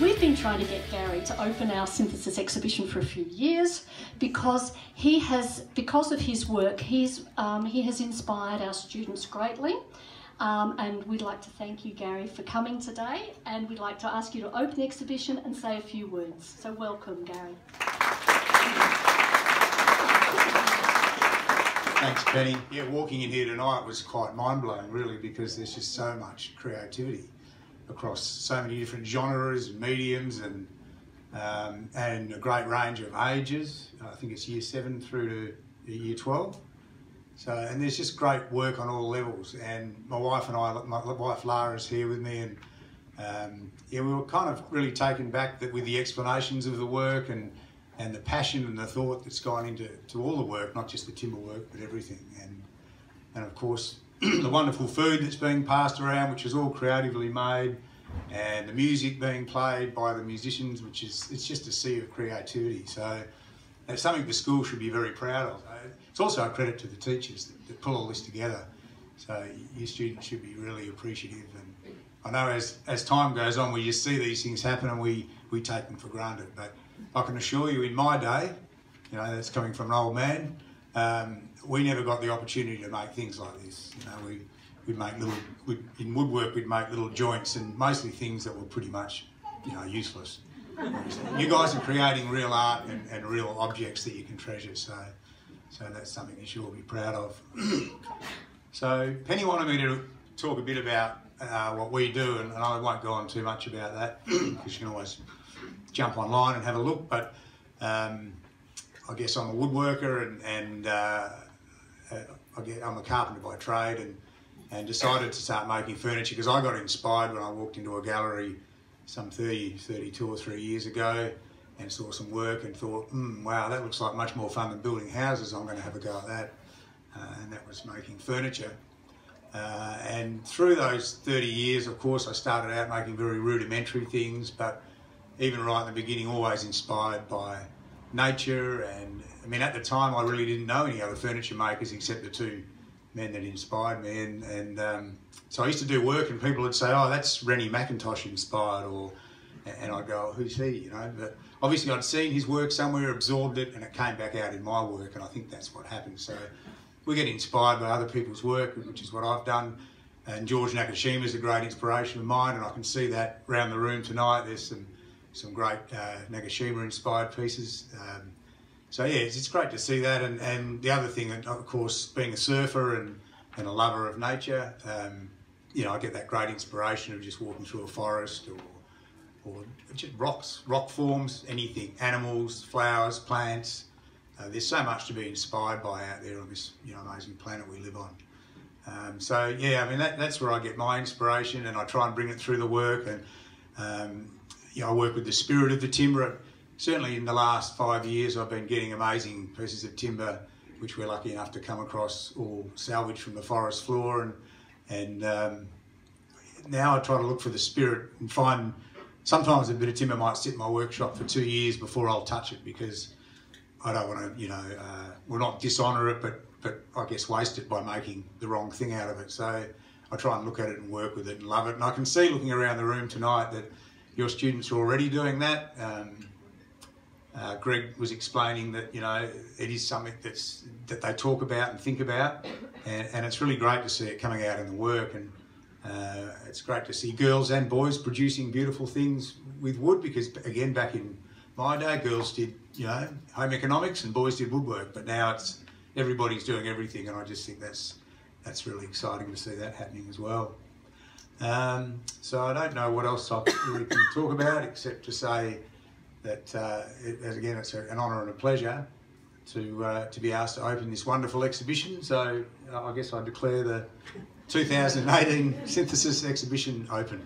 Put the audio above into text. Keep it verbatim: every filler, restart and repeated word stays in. We've been trying to get Gary to open our Synthesis exhibition for a few years because he has, because of his work, he's, um, he has inspired our students greatly. Um, and we'd like to thank you, Gary, for coming today, and we'd like to ask you to open the exhibition and say a few words. So welcome, Gary. Thanks, Penny. Yeah, walking in here tonight was quite mind-blowing, really, because there's just so much creativity across so many different genres and mediums, and um, and a great range of ages. I think it's year seven through to year twelve. So, and there's just great work on all levels, and my wife and I, my wife Lara is here with me, and um, yeah, we were kind of really taken back that with the explanations of the work and and the passion and the thought that's gone into to all the work, not just the timber work, but everything, and and of course the wonderful food that's being passed around, which is all creatively made, and the music being played by the musicians, which is, it's just a sea of creativity. So that's something the school should be very proud of. It's also a credit to the teachers that, that pull all this together. So your students should be really appreciative. And I know as, as time goes on, we just see these things happen and we, we take them for granted. But I can assure you in my day, you know, that's coming from an old man, um, we never got the opportunity to make things like this. You know, we, we'd make little, we'd, in woodwork, we'd make little joints and mostly things that were pretty much, you know, useless. You guys are creating real art and, and real objects that you can treasure, so so that's something you should all be proud of. So Penny wanted me to talk a bit about uh, what we do, and, and I won't go on too much about that because you can always jump online and have a look, but um, I guess I'm a woodworker and, and uh, I get, I'm a carpenter by trade, and, and decided to start making furniture because I got inspired when I walked into a gallery some thirty, thirty-two or three years ago, and saw some work and thought, mm, wow, that looks like much more fun than building houses. I'm going to have a go at that. Uh, and that was making furniture. Uh, and through those thirty years, of course, I started out making very rudimentary things, but even right in the beginning, always inspired by nature. And I mean, at the time, I really didn't know any other furniture makers except the two men that inspired me, and, and um, so I used to do work and people would say, oh, that's Rennie McIntosh inspired, or, and I'd go, oh, who's he, you know, but obviously I'd seen his work somewhere, absorbed it, and it came back out in my work, and I think that's what happened. So we get inspired by other people's work, which is what I've done, and George Nakashima is a great inspiration of mine, and I can see that around the room tonight. There's some, some great uh, Nakashima-inspired pieces. Um, So yeah, it's, it's great to see that, and, and the other thing, of course, being a surfer and, and a lover of nature, um, you know, I get that great inspiration of just walking through a forest, or, or just rocks, rock forms, anything, animals, flowers, plants. Uh, there's so much to be inspired by out there on this, you know, amazing planet we live on. Um, so yeah, I mean, that, that's where I get my inspiration, and I try and bring it through the work, and um, you know, I work with the spirit of the timber. Certainly in the last five years I've been getting amazing pieces of timber which we're lucky enough to come across or salvage from the forest floor, and, and um, now I try to look for the spirit and find, sometimes a bit of timber might sit in my workshop for two years before I'll touch it because I don't want to, you know, uh, well, not dishonour it, but, but I guess waste it by making the wrong thing out of it. So I try and look at it and work with it and love it, and I can see looking around the room tonight that your students are already doing that. Um, Uh, Greg was explaining that, you know, it is something that's, that they talk about and think about, and, and it's really great to see it coming out in the work, and uh, it's great to see girls and boys producing beautiful things with wood, because again, back in my day, girls did, you know, home economics and boys did woodwork, but now it's everybody's doing everything, and I just think that's, that's really exciting to see that happening as well. Um, so I don't know what else I really can talk about except to say that uh, it, again, it's an honour and a pleasure to uh, to be asked to open this wonderful exhibition. So uh, I guess I declare the two thousand eighteen Synthesis Exhibition open.